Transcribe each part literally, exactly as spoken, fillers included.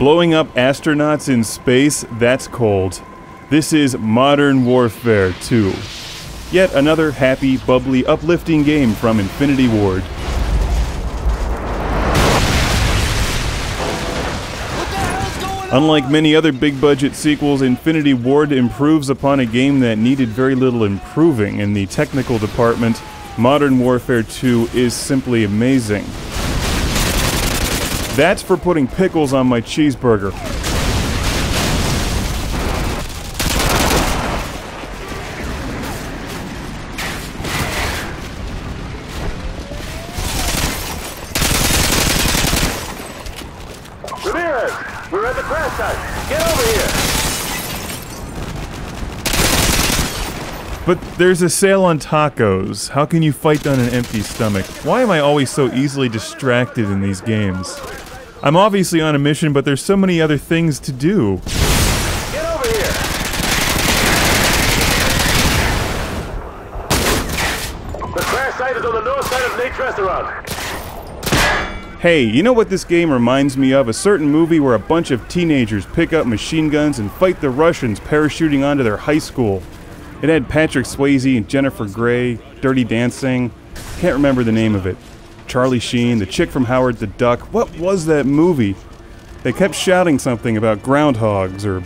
Blowing up astronauts in space, that's cold. This is Modern Warfare two. Yet another happy, bubbly, uplifting game from Infinity Ward. Unlike many other big-budget sequels, Infinity Ward improves upon a game that needed very little improving in the technical department. Modern Warfare two is simply amazing. That's for putting pickles on my cheeseburger. Ramirez, we're at the crash site. Get over here. But there's a sale on tacos. How can you fight on an empty stomach? Why am I always so easily distracted in these games? I'm obviously on a mission, but there's so many other things to do. Get over here. The crash site is on the north side of Nate's restaurant. Hey, you know what this game reminds me of? A certain movie where a bunch of teenagers pick up machine guns and fight the Russians parachuting onto their high school. It had Patrick Swayze and Jennifer Grey, Dirty Dancing. Can't remember the name of it. Charlie Sheen, the chick from Howard the Duck. What was that movie? They kept shouting something about groundhogs or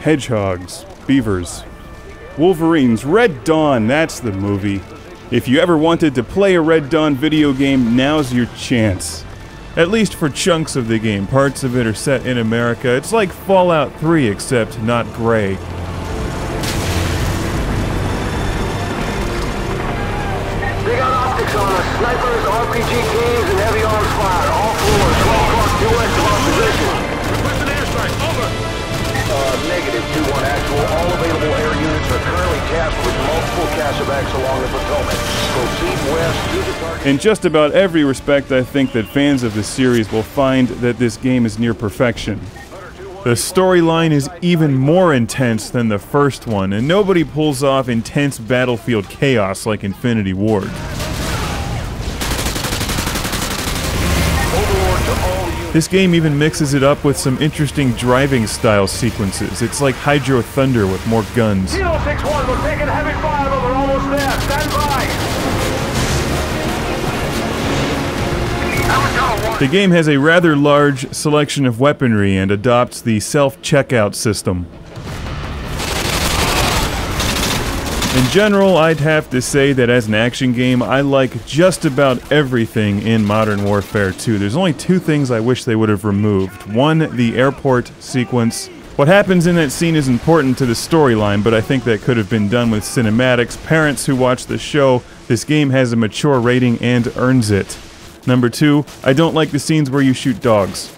hedgehogs, beavers, wolverines. Red Dawn, that's the movie. If you ever wanted to play a Red Dawn video game, now's your chance. At least for chunks of the game. Parts of it are set in America. It's like Fallout three, except not gray. Snipers, R P G teams, and heavy arms fire. All floors, twelve o'clock U S on position. Request an airstrike, over. Uh, negative two one actual. All available air units are currently tasked with multiple casebacks along the Potomac. Proceed west to the target. In just about every respect, I think that fans of the series will find that this game is near perfection. The storyline is even more intense than the first one, and nobody pulls off intense battlefield chaos like Infinity Ward. This game even mixes it up with some interesting driving style sequences. It's like Hydro Thunder with more guns. Kilo six one, we're taking heavy fire, but we're almost there. Stand by. The game has a rather large selection of weaponry and adopts the self-checkout system. In general, I'd have to say that as an action game, I like just about everything in Modern Warfare two. There's only two things I wish they would have removed. One, the airport sequence. What happens in that scene is important to the storyline, but I think that could have been done with cinematics. Parents who watch the show, this game has a mature rating and earns it. Number two, I don't like the scenes where you shoot dogs.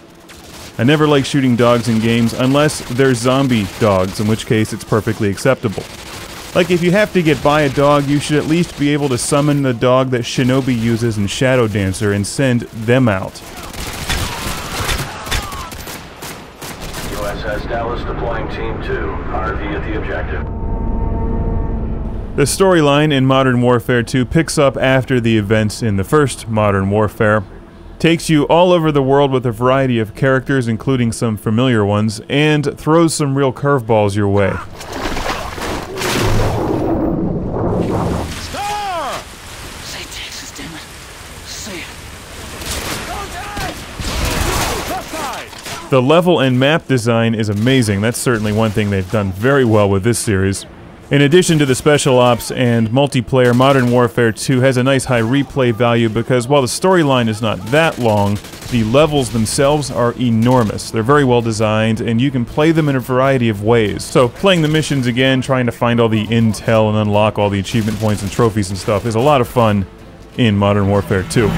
I never like shooting dogs in games unless they're zombie dogs, in which case it's perfectly acceptable. Like, if you have to get by a dog, you should at least be able to summon the dog that Shinobi uses in Shadow Dancer and send them out. U S S Dallas deploying Team two. R V at the objective. The storyline in Modern Warfare two picks up after the events in the first Modern Warfare. Takes you all over the world with a variety of characters, including some familiar ones, and throws some real curveballs your way. The level and map design is amazing. That's certainly one thing they've done very well with this series. In addition to the special ops and multiplayer, Modern Warfare two has a nice high replay value because while the storyline is not that long, the levels themselves are enormous. They're very well designed, and you can play them in a variety of ways. So playing the missions again, trying to find all the intel and unlock all the achievement points and trophies and stuff is a lot of fun in Modern Warfare two.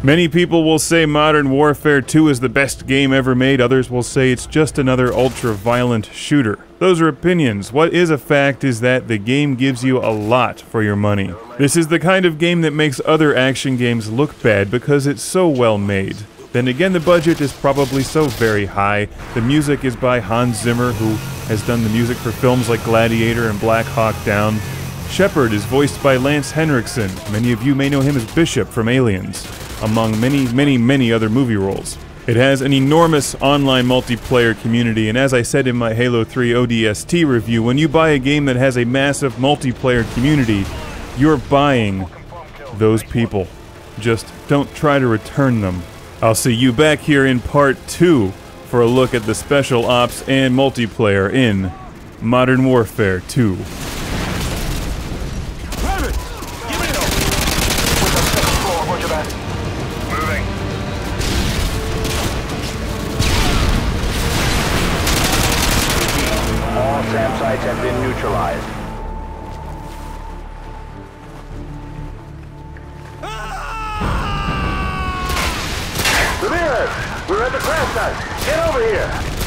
Many people will say Modern Warfare two is the best game ever made, others will say it's just another ultra-violent shooter. Those are opinions. What is a fact is that the game gives you a lot for your money. This is the kind of game that makes other action games look bad because it's so well made. Then again, the budget is probably so very high. The music is by Hans Zimmer, who has done the music for films like Gladiator and Black Hawk Down. Shepard is voiced by Lance Henriksen. Many of you may know him as Bishop from Aliens, among many, many, many other movie roles. It has an enormous online multiplayer community, and as I said in my Halo three O D S T review, when you buy a game that has a massive multiplayer community, you're buying those people. Just don't try to return them. I'll see you back here in part two for a look at the special ops and multiplayer in Modern Warfare two. Have been neutralized. Ramirez, we're at the crash site. Get over here.